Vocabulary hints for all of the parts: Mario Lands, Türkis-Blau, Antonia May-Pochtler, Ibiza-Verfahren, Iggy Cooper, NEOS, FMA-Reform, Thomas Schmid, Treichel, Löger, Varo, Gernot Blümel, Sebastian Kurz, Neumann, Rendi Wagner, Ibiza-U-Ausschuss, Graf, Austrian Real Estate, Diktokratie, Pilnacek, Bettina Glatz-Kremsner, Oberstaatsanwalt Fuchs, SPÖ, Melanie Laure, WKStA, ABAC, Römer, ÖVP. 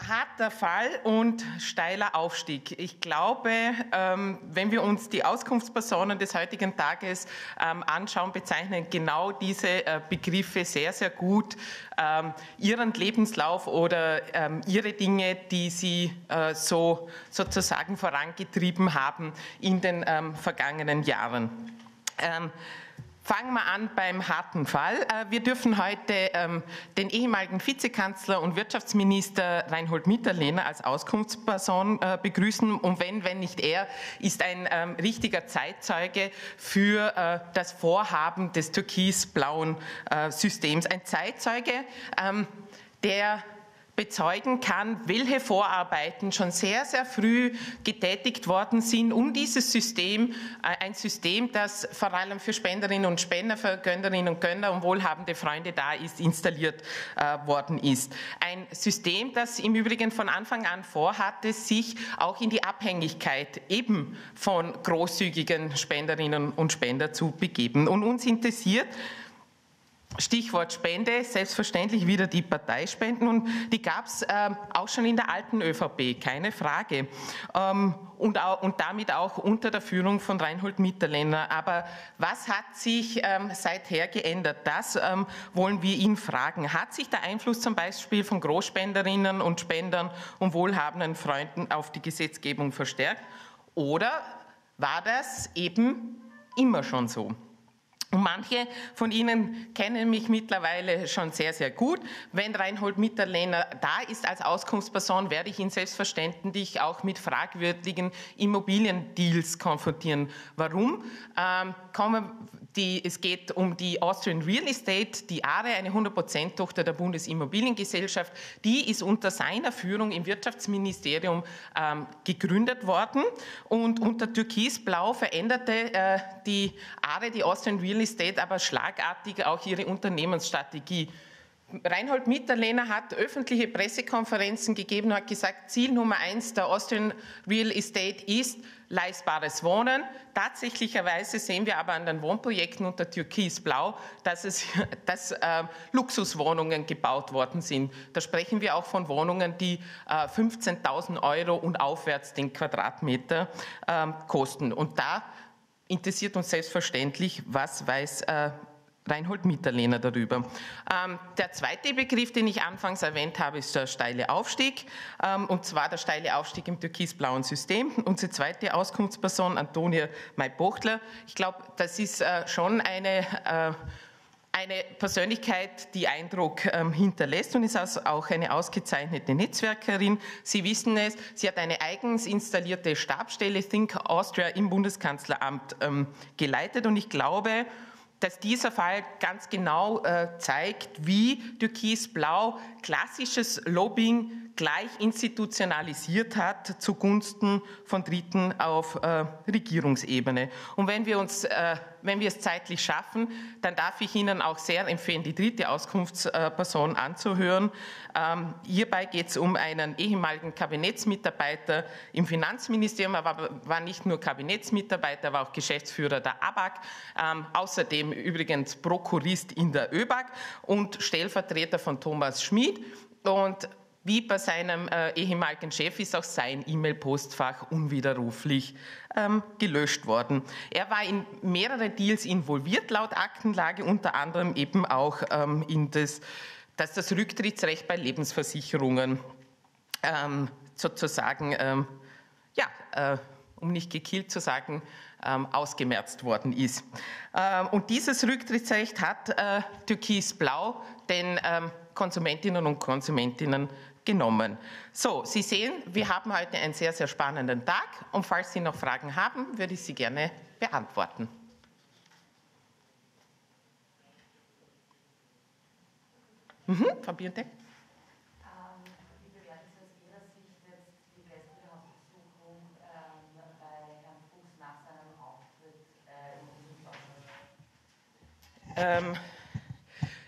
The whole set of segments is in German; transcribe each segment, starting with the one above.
Harter Fall und steiler Aufstieg. Ich glaube, wenn wir uns die Auskunftspersonen des heutigen Tages anschauen, bezeichnen genau diese Begriffe sehr, sehr gut ihren Lebenslauf oder ihre Dinge, die sie sozusagen vorangetrieben haben in den vergangenen Jahren. Fangen wir an beim harten Fall. Wir dürfen heute den ehemaligen Vizekanzler und Wirtschaftsminister Reinhold Mitterlehner als Auskunftsperson begrüßen. Und wenn nicht er, ist ein richtiger Zeitzeuge für das Vorhaben des türkis-blauen Systems. Ein Zeitzeuge, der bezeugen kann, welche Vorarbeiten schon sehr, sehr früh getätigt worden sind, um dieses System, ein System, das vor allem für Spenderinnen und Spender, für Gönnerinnen und Gönner und wohlhabende Freunde da ist, installiert worden ist. Ein System, das im Übrigen von Anfang an vorhatte, sich auch in die Abhängigkeit eben von großzügigen Spenderinnen und Spender zu begeben. Und uns interessiert, Stichwort Spende, selbstverständlich wieder die Parteispenden, und die gab es auch schon in der alten ÖVP, keine Frage, und damit auch unter der Führung von Reinhold Mitterlehner. Aber was hat sich seither geändert? Das wollen wir ihn fragen. Hat sich der Einfluss zum Beispiel von Großspenderinnen und Spendern und wohlhabenden Freunden auf die Gesetzgebung verstärkt, oder war das eben immer schon so? Und manche von Ihnen kennen mich mittlerweile schon sehr, sehr gut. Wenn Reinhold Mitterlehner da ist als Auskunftsperson, werde ich ihn selbstverständlich auch mit fragwürdigen Immobiliendeals konfrontieren. Warum? Es geht um die Austrian Real Estate, die ARE, eine 100%-Tochter der Bundesimmobiliengesellschaft. Die ist unter seiner Führung im Wirtschaftsministerium gegründet worden. Und unter Türkis-Blau veränderte die ARE, die Austrian Real Estate, aber schlagartig auch ihre Unternehmensstrategie. Reinhold Mitterlehner hat öffentliche Pressekonferenzen gegeben und hat gesagt, Ziel Nummer 1 der Austrian Real Estate ist leistbares Wohnen. Tatsächlicherweise sehen wir aber an den Wohnprojekten unter Türkis-Blau, dass Luxuswohnungen gebaut worden sind. Da sprechen wir auch von Wohnungen, die 15.000 Euro und aufwärts den Quadratmeter kosten. Und da interessiert uns selbstverständlich, was weiß Reinhold Mitterlehner darüber. Der zweite Begriff, den ich anfangs erwähnt habe, ist der steile Aufstieg, und zwar der steile Aufstieg im türkis-blauen System. Unsere zweite Auskunftsperson, Antonia May-Pochtler, ich glaube, das ist schon eine Persönlichkeit, die Eindruck hinterlässt, und ist auch eine ausgezeichnete Netzwerkerin. Sie wissen es, sie hat eine eigens installierte Stabsstelle Think Austria im Bundeskanzleramt geleitet, und ich glaube, dass dieser Fall ganz genau zeigt, wie Türkis-Blau klassisches Lobbying gleich institutionalisiert hat zugunsten von Dritten auf Regierungsebene. Und wenn wir es zeitlich schaffen, dann darf ich Ihnen auch sehr empfehlen, die dritte Auskunftsperson anzuhören. Hierbei geht es um einen ehemaligen Kabinettsmitarbeiter im Finanzministerium, aber war nicht nur Kabinettsmitarbeiter, war auch Geschäftsführer der ABAC, außerdem übrigens Prokurist in der ÖBAG und Stellvertreter von Thomas Schmid. Und wie bei seinem ehemaligen Chef ist auch sein E-Mail-Postfach unwiderruflich gelöscht worden. Er war in mehrere Deals involviert, laut Aktenlage, unter anderem eben auch in das Rücktrittsrecht bei Lebensversicherungen sozusagen, um nicht gekillt zu sagen, ausgemerzt worden ist. Und dieses Rücktrittsrecht hat Türkis-Blau den Konsumentinnen und Konsumentinnen genommen. So, Sie sehen, wir haben heute einen sehr, sehr spannenden Tag, und falls Sie noch Fragen haben, würde ich sie gerne beantworten. Frau Birntek?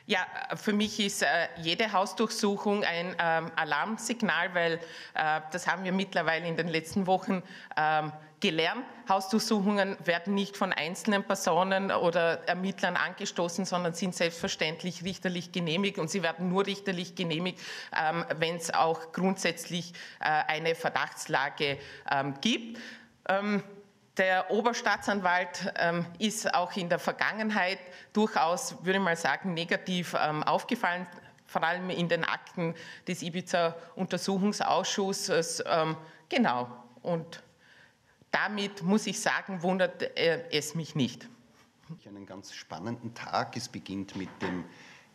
Ja, für mich ist jede Hausdurchsuchung ein Alarmsignal, weil das haben wir mittlerweile in den letzten Wochen gelernt. Hausdurchsuchungen werden nicht von einzelnen Personen oder Ermittlern angestoßen, sondern sind selbstverständlich richterlich genehmigt. Und sie werden nur richterlich genehmigt, wenn es auch grundsätzlich eine Verdachtslage gibt. Der Oberstaatsanwalt ist auch in der Vergangenheit durchaus, würde ich mal sagen, negativ aufgefallen, vor allem in den Akten des Ibiza-Untersuchungsausschusses. Genau, und damit muss ich sagen, wundert es mich nicht. Einen ganz spannenden Tag. Es beginnt mit dem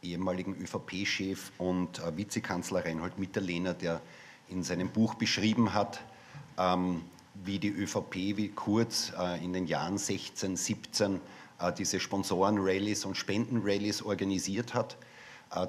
ehemaligen ÖVP-Chef und Vizekanzler Reinhold Mitterlehner, der in seinem Buch beschrieben hat, wie die ÖVP, wie Kurz in den Jahren 16, 17 diese Sponsoren-Rallies und Spenden-Rallies organisiert hat.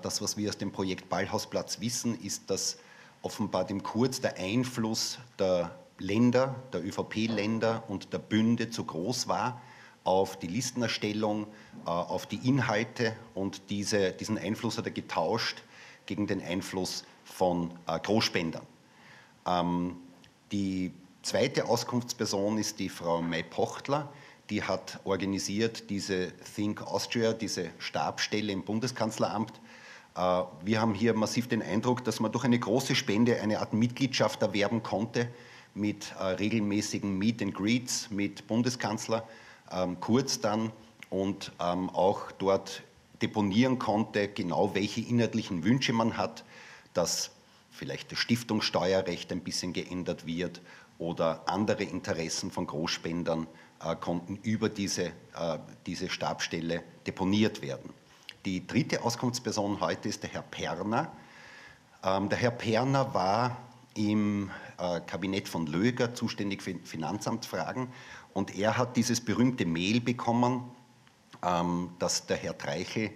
Das, was wir aus dem Projekt Ballhausplatz wissen, ist, dass offenbar dem Kurz der Einfluss der Länder, der ÖVP-Länder und der Bünde zu groß war auf die Listenerstellung, auf die Inhalte, und diesen Einfluss hat er getauscht gegen den Einfluss von Großspendern. Die zweite Auskunftsperson ist die Frau May-Pochtler, die hat organisiert diese Think Austria, diese Stabsstelle im Bundeskanzleramt. Wir haben hier massiv den Eindruck, dass man durch eine große Spende eine Art Mitgliedschaft erwerben konnte mit regelmäßigen Meet and Greets mit Bundeskanzler Kurz dann, und auch dort deponieren konnte, genau welche inhaltlichen Wünsche man hat, dass vielleicht das Stiftungssteuerrecht ein bisschen geändert wird oder andere Interessen von Großspendern konnten über diese Stabsstelle deponiert werden. Die dritte Auskunftsperson heute ist der Herr Perner. Der Herr Perner war im Kabinett von Löger zuständig für Finanzamtsfragen, und er hat dieses berühmte Mail bekommen, dass der Herr Treichel,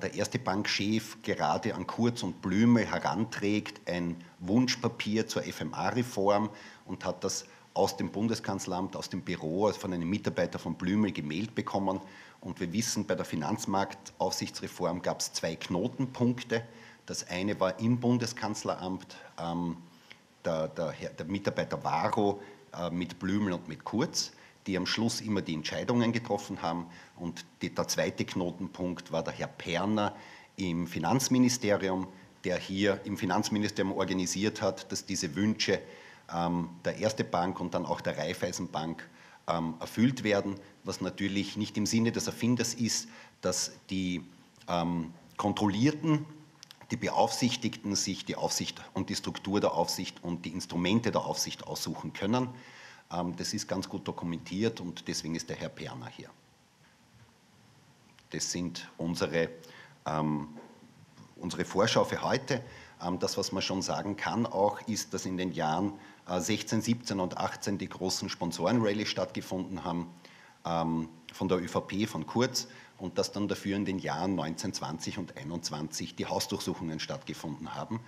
der erste Bankchef, gerade an Kurz und Blümel heranträgt, ein Wunschpapier zur FMA-Reform, und hat das aus dem Bundeskanzleramt, aus dem Büro, von einem Mitarbeiter von Blümel gemailt bekommen. Und wir wissen, bei der Finanzmarktaufsichtsreform gab es zwei Knotenpunkte. Das eine war im Bundeskanzleramt, der Mitarbeiter Varo mit Blümel und mit Kurz, die am Schluss immer die Entscheidungen getroffen haben. Und der zweite Knotenpunkt war der Herr Perner im Finanzministerium, der hier im Finanzministerium organisiert hat, dass diese Wünsche der Erste Bank und dann auch der Raiffeisenbank erfüllt werden, was natürlich nicht im Sinne des Erfinders ist, dass die Kontrollierten, die Beaufsichtigten sich die Aufsicht und die Struktur der Aufsicht und die Instrumente der Aufsicht aussuchen können. Das ist ganz gut dokumentiert, und deswegen ist der Herr Perner hier. Das sind unsere Vorschau für heute. Das, was man schon sagen kann auch, ist, dass in den Jahren 16, 17 und 18 die großen Sponsoren-Rallye stattgefunden haben, von der ÖVP, von Kurz, und dass dann dafür in den Jahren 19, 20 und 21 die Hausdurchsuchungen stattgefunden haben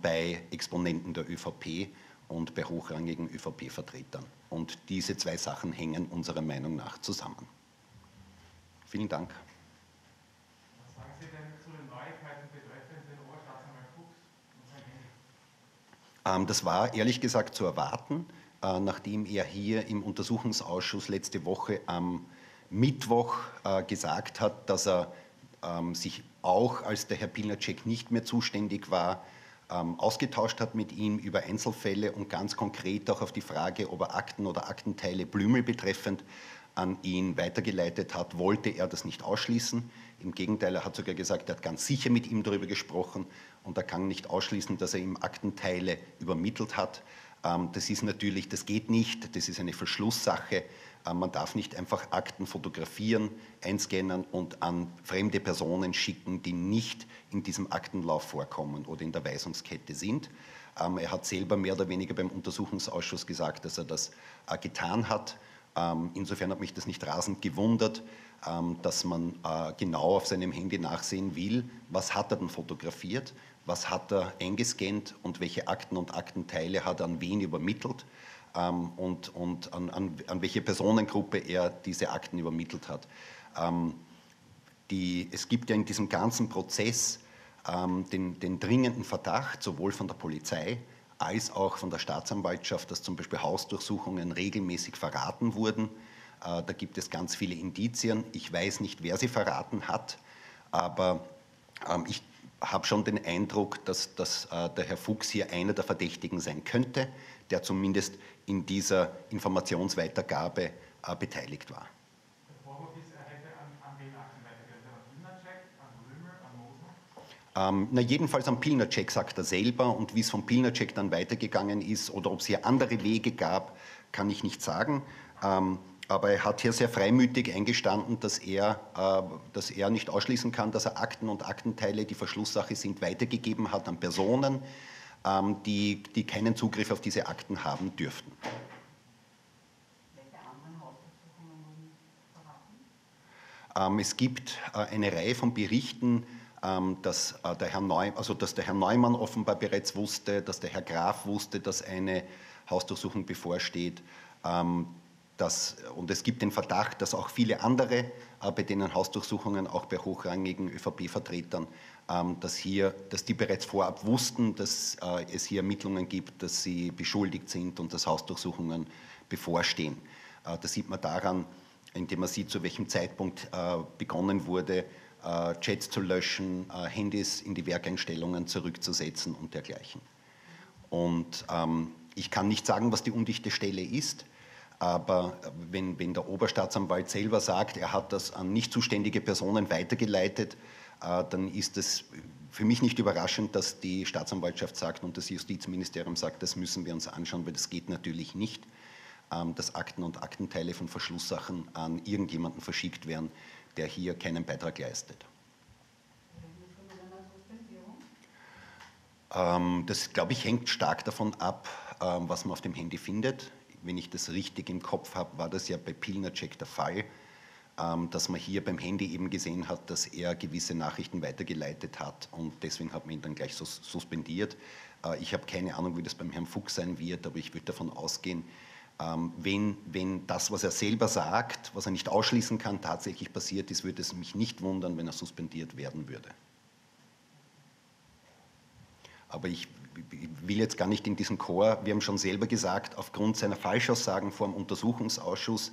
bei Exponenten der ÖVP und bei hochrangigen ÖVP-Vertretern. Und diese zwei Sachen hängen unserer Meinung nach zusammen. Vielen Dank. Was sagen Sie denn zu den Neuigkeiten betreffend den Oberstaatsanwalt Fuchs? Das war ehrlich gesagt zu erwarten, nachdem er hier im Untersuchungsausschuss letzte Woche am Mittwoch gesagt hat, dass er sich auch, als der Herr Pilnacek nicht mehr zuständig war, ausgetauscht hat mit ihm über Einzelfälle und ganz konkret auch auf die Frage, ob er Akten oder Aktenteile Blümel betreffend an ihn weitergeleitet hat, wollte er das nicht ausschließen. Im Gegenteil, er hat sogar gesagt, er hat ganz sicher mit ihm darüber gesprochen, und er kann nicht ausschließen, dass er ihm Aktenteile übermittelt hat. Das ist natürlich, das geht nicht, das ist eine Verschlusssache. Man darf nicht einfach Akten fotografieren, einscannen und an fremde Personen schicken, die nicht in diesem Aktenlauf vorkommen oder in der Weisungskette sind. Er hat selber mehr oder weniger beim Untersuchungsausschuss gesagt, dass er das getan hat. Insofern hat mich das nicht rasend gewundert, dass man genau auf seinem Handy nachsehen will, was hat er denn fotografiert, was hat er eingescannt und welche Akten und Aktenteile hat er an wen übermittelt. Und an welche Personengruppe er diese Akten übermittelt hat. es gibt ja in diesem ganzen Prozess den dringenden Verdacht, sowohl von der Polizei als auch von der Staatsanwaltschaft, dass zum Beispiel Hausdurchsuchungen regelmäßig verraten wurden. Da gibt es ganz viele Indizien. Ich weiß nicht, wer sie verraten hat, aber ich habe schon den Eindruck, dass der Herr Fuchs hier einer der Verdächtigen sein könnte, der zumindest in dieser Informationsweitergabe beteiligt war. Der Vorwurf ist, er hätte an wen weitergegeben? An Pilnacek, an Römer, an Moser? Jedenfalls an Pilnacek, sagt er selber. Und wie es von Pilnacek dann weitergegangen ist oder ob es hier andere Wege gab, kann ich nicht sagen. Aber er hat hier sehr freimütig eingestanden, dass er nicht ausschließen kann, dass er Akten und Aktenteile, die Verschlusssache sind, weitergegeben hat an Personen, die keinen Zugriff auf diese Akten haben dürften. Welche anderen Hausdurchsuchungen wurden verraten? Es gibt eine Reihe von Berichten, dass der Herr Neumann offenbar bereits wusste, dass der Herr Graf wusste, dass eine Hausdurchsuchung bevorsteht. Und es gibt den Verdacht, dass auch viele andere, bei denen Hausdurchsuchungen auch bei hochrangigen ÖVP-Vertretern, dass die bereits vorab wussten, dass es hier Ermittlungen gibt, dass sie beschuldigt sind und dass Hausdurchsuchungen bevorstehen. Das sieht man daran, indem man sieht, zu welchem Zeitpunkt begonnen wurde, Chats zu löschen, Handys in die Werkeinstellungen zurückzusetzen und dergleichen. Und ich kann nicht sagen, was die undichte Stelle ist. Aber wenn der Oberstaatsanwalt selber sagt, er hat das an nicht zuständige Personen weitergeleitet, dann ist es für mich nicht überraschend, dass die Staatsanwaltschaft sagt und das Justizministerium sagt, das müssen wir uns anschauen, weil das geht natürlich nicht, dass Akten und Aktenteile von Verschlusssachen an irgendjemanden verschickt werden, der hier keinen Beitrag leistet. Das, glaube ich, hängt stark davon ab, was man auf dem Handy findet. Wenn ich das richtig im Kopf habe, war das ja bei Pilnacek der Fall, dass man hier beim Handy eben gesehen hat, dass er gewisse Nachrichten weitergeleitet hat und deswegen hat man ihn dann gleich suspendiert. Ich habe keine Ahnung, wie das beim Herrn Fuchs sein wird, aber ich würde davon ausgehen, wenn das, was er selber sagt, was er nicht ausschließen kann, tatsächlich passiert ist, würde es mich nicht wundern, wenn er suspendiert werden würde. Aber ich will jetzt gar nicht in diesen Chor, wir haben schon selber gesagt, aufgrund seiner Falschaussagen vor dem Untersuchungsausschuss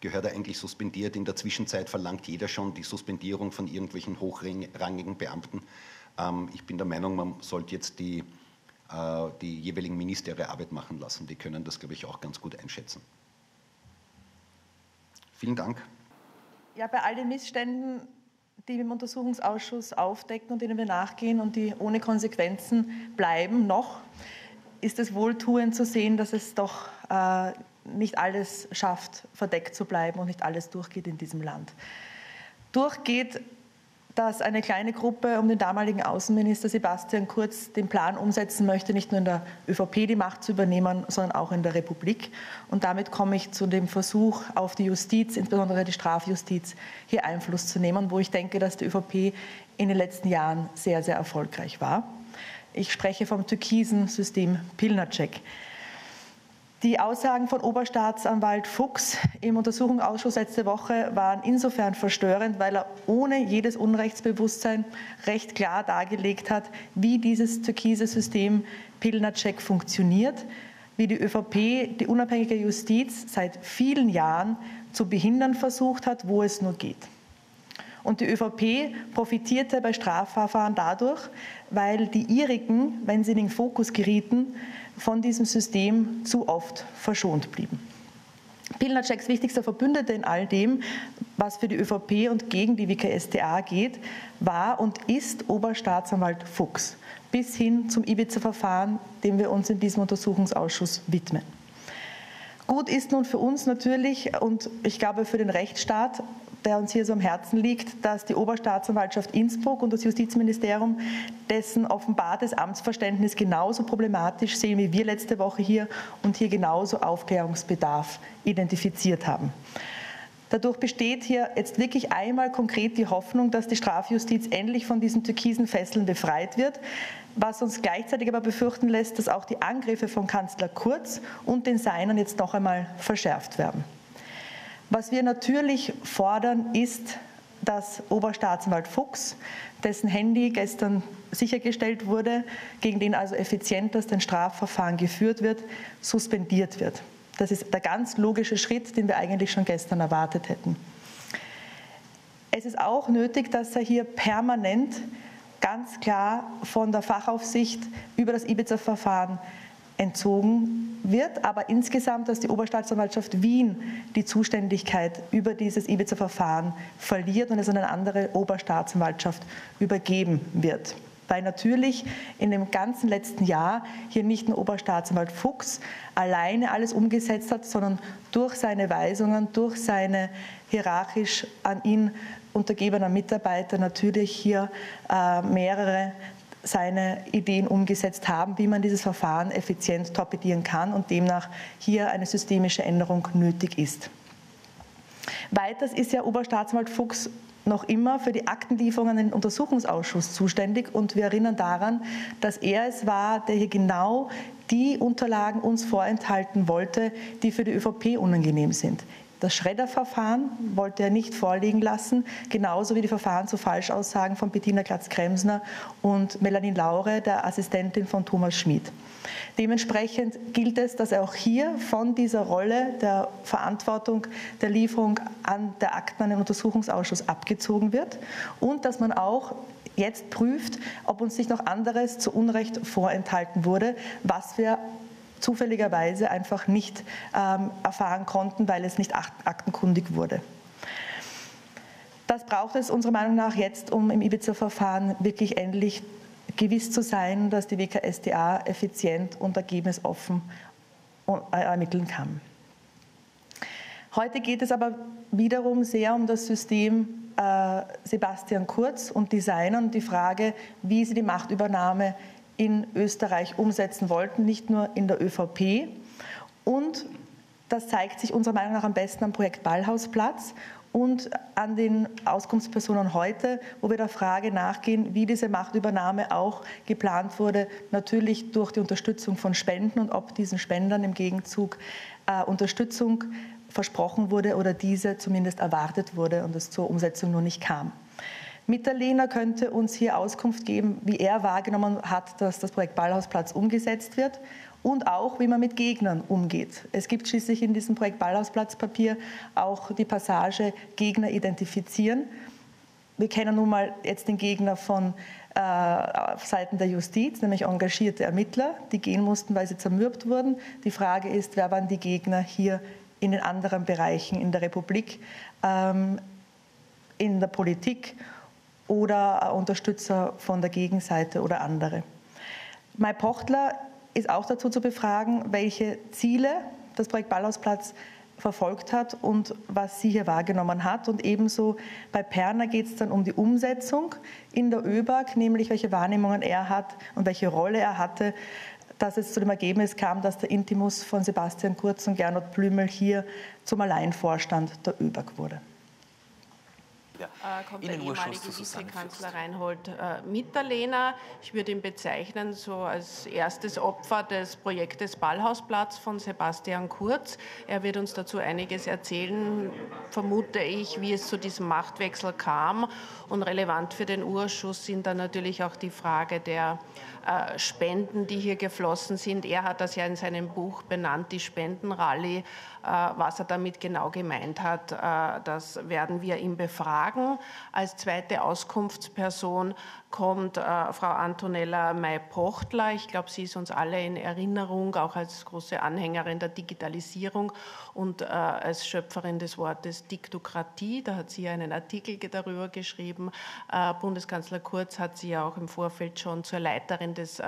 gehört er eigentlich suspendiert. In der Zwischenzeit verlangt jeder schon die Suspendierung von irgendwelchen hochrangigen Beamten. Ich bin der Meinung, man sollte jetzt die jeweiligen Minister ihre Arbeit machen lassen. Die können das, glaube ich, auch ganz gut einschätzen. Vielen Dank. Ja, bei all den Missständen, die wir im Untersuchungsausschuss aufdecken und denen wir nachgehen und die ohne Konsequenzen bleiben, noch ist es wohltuend zu sehen, dass es doch nicht alles schafft, verdeckt zu bleiben und nicht alles durchgeht in diesem Land. Durchgeht, dass eine kleine Gruppe um den damaligen Außenminister Sebastian Kurz den Plan umsetzen möchte, nicht nur in der ÖVP die Macht zu übernehmen, sondern auch in der Republik. Und damit komme ich zu dem Versuch, auf die Justiz, insbesondere die Strafjustiz, hier Einfluss zu nehmen, wo ich denke, dass die ÖVP in den letzten Jahren sehr, sehr erfolgreich war. Ich spreche vom türkisen System Pilnacek. Die Aussagen von Oberstaatsanwalt Fuchs im Untersuchungsausschuss letzte Woche waren insofern verstörend, weil er ohne jedes Unrechtsbewusstsein recht klar dargelegt hat, wie dieses türkise System Pilnacek funktioniert, wie die ÖVP die unabhängige Justiz seit vielen Jahren zu behindern versucht hat, wo es nur geht. Und die ÖVP profitierte bei Strafverfahren dadurch, weil die ihrigen, wenn sie in den Fokus gerieten, von diesem System zu oft verschont blieben. Pilnaceks wichtigster Verbündeter in all dem, was für die ÖVP und gegen die WKStA geht, war und ist Oberstaatsanwalt Fuchs, bis hin zum Ibiza-Verfahren, dem wir uns in diesem Untersuchungsausschuss widmen. Gut ist nun für uns natürlich und ich glaube für den Rechtsstaat, der uns hier so am Herzen liegt, dass die Oberstaatsanwaltschaft Innsbruck und das Justizministerium dessen offenbartes Amtsverständnis genauso problematisch sehen, wie wir letzte Woche hier und hier genauso Aufklärungsbedarf identifiziert haben. Dadurch besteht hier jetzt wirklich einmal konkret die Hoffnung, dass die Strafjustiz endlich von diesen türkisen Fesseln befreit wird, was uns gleichzeitig aber befürchten lässt, dass auch die Angriffe von Kanzler Kurz und den Seinen jetzt noch einmal verschärft werden. Was wir natürlich fordern, ist dass Oberstaatsanwalt Fuchs, dessen Handy gestern sichergestellt wurde, gegen den also effizient, dass ein Strafverfahren geführt wird, suspendiert wird. Das ist der ganz logische Schritt, den wir eigentlich schon gestern erwartet hätten. Es ist auch nötig, dass er hier permanent ganz klar von der Fachaufsicht über das Ibiza-Verfahren entzogen wird, aber insgesamt, dass die Oberstaatsanwaltschaft Wien die Zuständigkeit über dieses Ibiza-Verfahren verliert und es an eine andere Oberstaatsanwaltschaft übergeben wird. Weil natürlich in dem ganzen letzten Jahr hier nicht nur Oberstaatsanwalt Fuchs alleine alles umgesetzt hat, sondern durch seine Weisungen, durch seine hierarchisch an ihn untergebener Mitarbeiter natürlich hier mehrere seine Ideen umgesetzt haben, wie man dieses Verfahren effizient torpedieren kann und demnach hier eine systemische Änderung nötig ist. Weiters ist ja Oberstaatsanwalt Fuchs noch immer für die Aktenlieferungen in den Untersuchungsausschuss zuständig und wir erinnern daran, dass er es war, der hier genau die Unterlagen uns vorenthalten wollte, die für die ÖVP unangenehm sind. Das Schredder-Verfahren wollte er nicht vorliegen lassen, genauso wie die Verfahren zu Falschaussagen von Bettina Glatz-Kremsner und Melanie Laure, der Assistentin von Thomas Schmid. Dementsprechend gilt es, dass er auch hier von dieser Rolle der Verantwortung der Lieferung an der Akten an den Untersuchungsausschuss abgezogen wird und dass man auch jetzt prüft, ob uns nicht noch anderes zu Unrecht vorenthalten wurde, was wir zufälligerweise einfach nicht erfahren konnten, weil es nicht aktenkundig wurde. Das braucht es unserer Meinung nach jetzt, um im Ibiza-Verfahren wirklich endlich gewiss zu sein, dass die WKStA effizient und ergebnisoffen ermitteln kann. Heute geht es aber wiederum sehr um das System Sebastian Kurz und Designer und die Frage, wie sie die Machtübernahme in Österreich umsetzen wollten, nicht nur in der ÖVP. Und das zeigt sich unserer Meinung nach am besten am Projekt Ballhausplatz und an den Auskunftspersonen heute, wo wir der Frage nachgehen, wie diese Machtübernahme auch geplant wurde, natürlich durch die Unterstützung von Spenden und ob diesen Spendern im Gegenzug Unterstützung versprochen wurde oder diese zumindest erwartet wurde und es zur Umsetzung nur nicht kam. Mitterlehner könnte uns hier Auskunft geben, wie er wahrgenommen hat, dass das Projekt Ballhausplatz umgesetzt wird und auch, wie man mit Gegnern umgeht. Es gibt schließlich in diesem Projekt Ballhausplatzpapier auch die Passage Gegner identifizieren. Wir kennen nun mal jetzt den Gegner von auf Seiten der Justiz, nämlich engagierte Ermittler, die gehen mussten, weil sie zermürbt wurden. Die Frage ist, wer waren die Gegner hier in den anderen Bereichen in der Republik, in der Politik oder Unterstützer von der Gegenseite oder andere. May-Pochtler ist auch dazu zu befragen, welche Ziele das Projekt Ballhausplatz verfolgt hat und was sie hier wahrgenommen hat. Und ebenso bei Perner geht es dann um die Umsetzung in der ÖBAG, nämlich welche Wahrnehmungen er hat und welche Rolle er hatte, dass es zu dem Ergebnis kam, dass der Intimus von Sebastian Kurz und Gernot Blümel hier zum Alleinvorstand der ÖBAG wurde. Kommt der ehemalige Vizekanzler Reinhold Mitterlehner. Ich würde ihn bezeichnen so als erstes Opfer des Projektes Ballhausplatz von Sebastian Kurz. Er wird uns dazu einiges erzählen, vermute ich, wie es zu diesem Machtwechsel kam. Und relevant für den Ausschuss sind dann natürlich auch die Frage der Spenden, die hier geflossen sind. Er hat das ja in seinem Buch benannt, die Spendenrallye. Was er damit genau gemeint hat, das werden wir ihm befragen. Als zweite Auskunftsperson kommt Frau Antonia May-Pochtler. Ich glaube, sie ist uns alle in Erinnerung, auch als große Anhängerin der Digitalisierung und als Schöpferin des Wortes Diktokratie. Da hat sie einen Artikel darüber geschrieben. Bundeskanzler Kurz hat sie ja auch im Vorfeld schon zur Leiterin des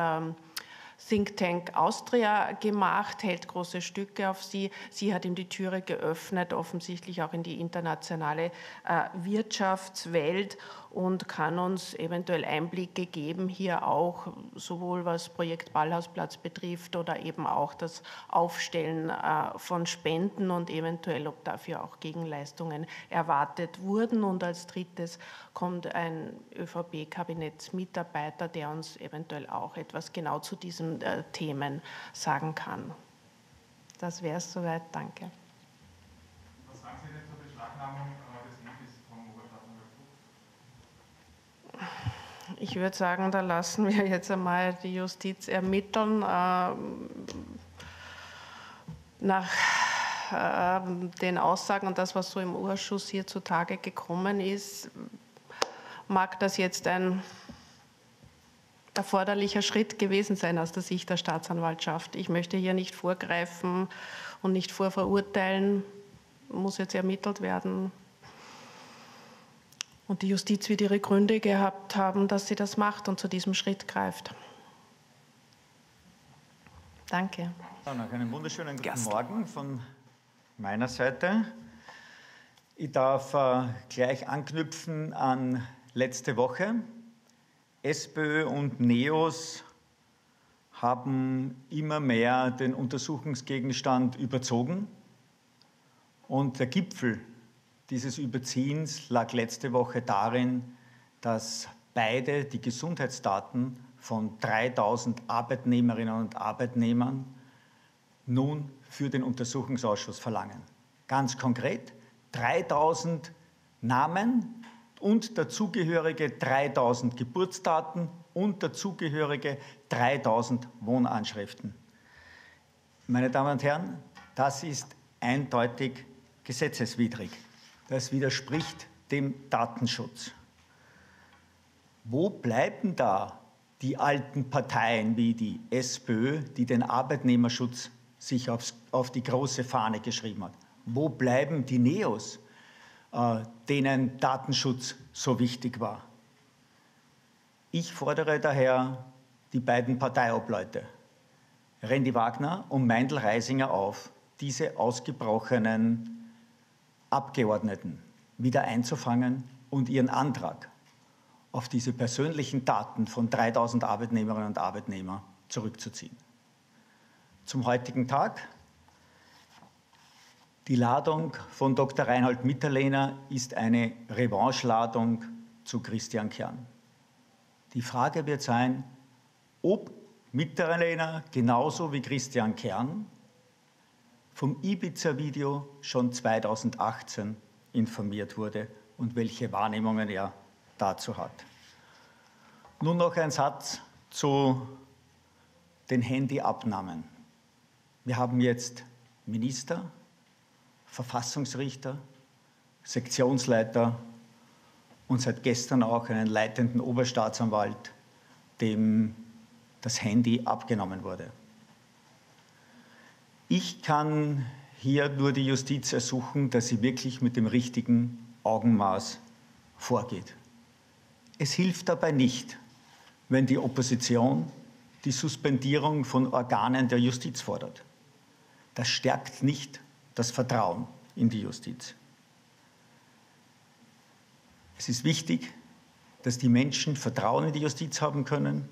Think Tank Austria gemacht, hält große Stücke auf sie. Sie hat ihm die Türe geöffnet, offensichtlich auch in die internationale Wirtschaftswelt und kann uns eventuell Einblicke geben, hier auch sowohl was Projekt Ballhausplatz betrifft oder eben auch das Aufstellen von Spenden und eventuell, ob dafür auch Gegenleistungen erwartet wurden. Und als drittes kommt ein ÖVP-Kabinettsmitarbeiter, der uns eventuell auch etwas genau zu diesen Themen sagen kann. Das wäre es soweit. Danke. Was sagen Sie denn zur Beschlagnahmung des Handys vom Oberstaatsanwalt Fuchs? Ich würde sagen, da lassen wir jetzt einmal die Justiz ermitteln. Nach den Aussagen und das, was so im Ausschuss hier zutage gekommen ist, mag das jetzt ein erforderlicher Schritt gewesen sein aus der Sicht der Staatsanwaltschaft. Ich möchte hier nicht vorgreifen und nicht vorverurteilen, muss jetzt ermittelt werden. Und die Justiz wird ihre Gründe gehabt haben, dass sie das macht und zu diesem Schritt greift. Danke. Einen wunderschönen guten Morgen von meiner Seite. Ich darf gleich anknüpfen an letzte Woche. SPÖ und NEOS haben immer mehr den Untersuchungsgegenstand überzogen. Und der Gipfel dieses Überziehens lag letzte Woche darin, dass beide die Gesundheitsdaten von 3.000 Arbeitnehmerinnen und Arbeitnehmern nun für den Untersuchungsausschuss verlangen. Ganz konkret 3.000 Namen und dazugehörige 3.000 Geburtsdaten und dazugehörige 3.000 Wohnanschriften. Meine Damen und Herren, das ist eindeutig gesetzeswidrig. Das widerspricht dem Datenschutz. Wo bleiben da die alten Parteien wie die SPÖ, die den Arbeitnehmerschutz sich auf die große Fahne geschrieben hat? Wo bleiben die NEOS, denen Datenschutz so wichtig war? Ich fordere daher die beiden Parteiobleute, Rendi Wagner und Meindl Reisinger, auf, diese ausgebrochenen Abgeordneten wieder einzufangen und ihren Antrag auf diese persönlichen Daten von 3.000 Arbeitnehmerinnen und Arbeitnehmern zurückzuziehen. Zum heutigen Tag. Die Ladung von Dr. Reinhold Mitterlehner ist eine Revanche-Ladung zu Christian Kern. Die Frage wird sein, ob Mitterlehner genauso wie Christian Kern vom Ibiza-Video schon 2018 informiert wurde und welche Wahrnehmungen er dazu hat. Nun noch ein Satz zu den Handyabnahmen. Wir haben jetzt Minister, Verfassungsrichter, Sektionsleiter und seit gestern auch einen leitenden Oberstaatsanwalt, dem das Handy abgenommen wurde. Ich kann hier nur die Justiz ersuchen, dass sie wirklich mit dem richtigen Augenmaß vorgeht. Es hilft dabei nicht, wenn die Opposition die Suspendierung von Organen der Justiz fordert. Das stärkt nicht das Vertrauen in die Justiz. Es ist wichtig, dass die Menschen Vertrauen in die Justiz haben können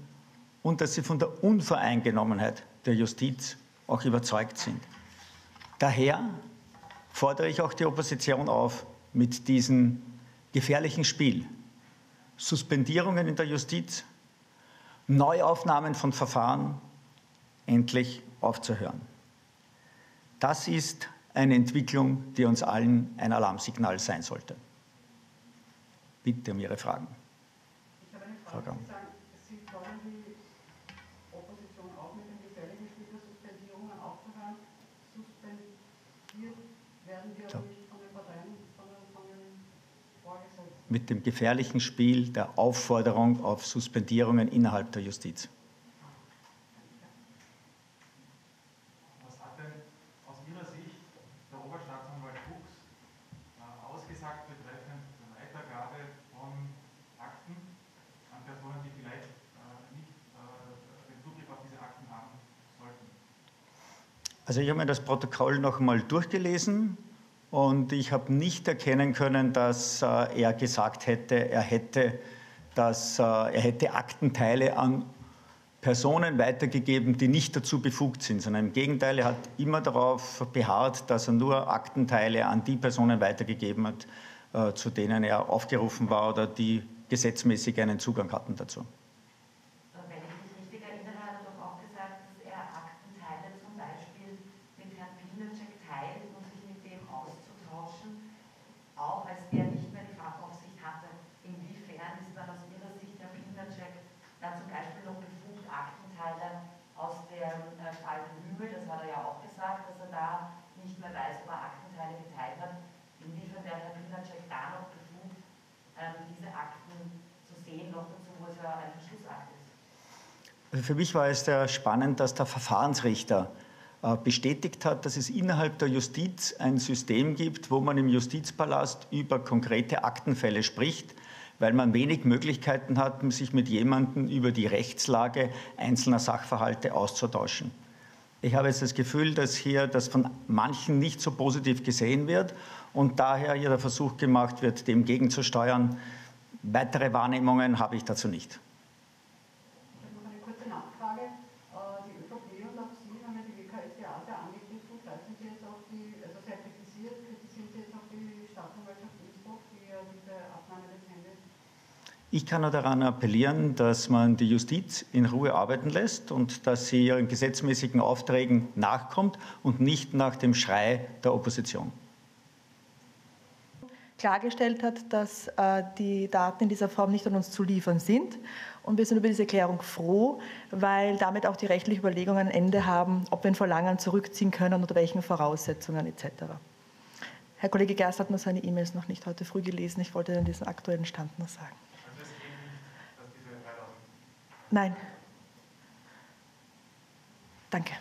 und dass sie von der Unvoreingenommenheit der Justiz auch überzeugt sind. Daher fordere ich auch die Opposition auf, mit diesem gefährlichen Spiel Suspendierungen in der Justiz, Neuaufnahmen von Verfahren endlich aufzuhören. Das ist eine Entwicklung, die uns allen ein Alarmsignal sein sollte. Bitte um Ihre Fragen. Ich habe eine Frage. Frau Gamm. Sie fordern die Opposition auf, mit dem gefährlichen Spiel der Suspendierungen aufzuhören. Suspendiert werden wir aber nicht von den Parteien, sondern von den Vorgesetzten. Mit dem gefährlichen Spiel der Aufforderung auf Suspendierungen innerhalb der Justiz. Also ich habe mir das Protokoll noch einmal durchgelesen und ich habe nicht erkennen können, dass er gesagt hätte, er hätte Aktenteile an Personen weitergegeben, die nicht dazu befugt sind, sondern im Gegenteil, er hat immer darauf beharrt, dass er nur Aktenteile an die Personen weitergegeben hat, zu denen er aufgerufen war oder die gesetzmäßig einen Zugang hatten dazu. Auch als er nicht mehr die Fachaufsicht hatte, inwiefern ist dann aus Ihrer Sicht der Pilnacek Also für mich war es sehr spannend, dass der Verfahrensrichter bestätigt hat, dass es innerhalb der Justiz ein System gibt, wo man im Justizpalast über konkrete Aktenfälle spricht, weil man wenig Möglichkeiten hat, sich mit jemandem über die Rechtslage einzelner Sachverhalte auszutauschen. Ich habe jetzt das Gefühl, dass hier das von manchen nicht so positiv gesehen wird und daher hier der Versuch gemacht wird, dem gegenzusteuern. Weitere Wahrnehmungen habe ich dazu nicht. Ich habe noch eine kurze Nachfrage. Die ÖVP und auch Sie haben ja die WKStA sehr angegriffen. Greifen Sie jetzt auch die, also sehr kritisiert, kritisieren Sie jetzt auch die Staatsanwaltschaft Innsbruck, die ja diese Abnahme des Handels? Ich kann nur daran appellieren, dass man die Justiz in Ruhe arbeiten lässt und dass sie ihren gesetzmäßigen Aufträgen nachkommt und nicht nach dem Schrei der Opposition. Klargestellt hat, dass die Daten in dieser Form nicht an uns zu liefern sind. Und wir sind über diese Klärung froh, weil damit auch die rechtlichen Überlegungen ein Ende haben, ob wir ein Verlangen zurückziehen können, unter welchen Voraussetzungen etc. Herr Kollege Gerst hat mir seine E-Mails noch nicht heute früh gelesen. Ich wollte dann diesen aktuellen Stand noch sagen. Nein. Danke.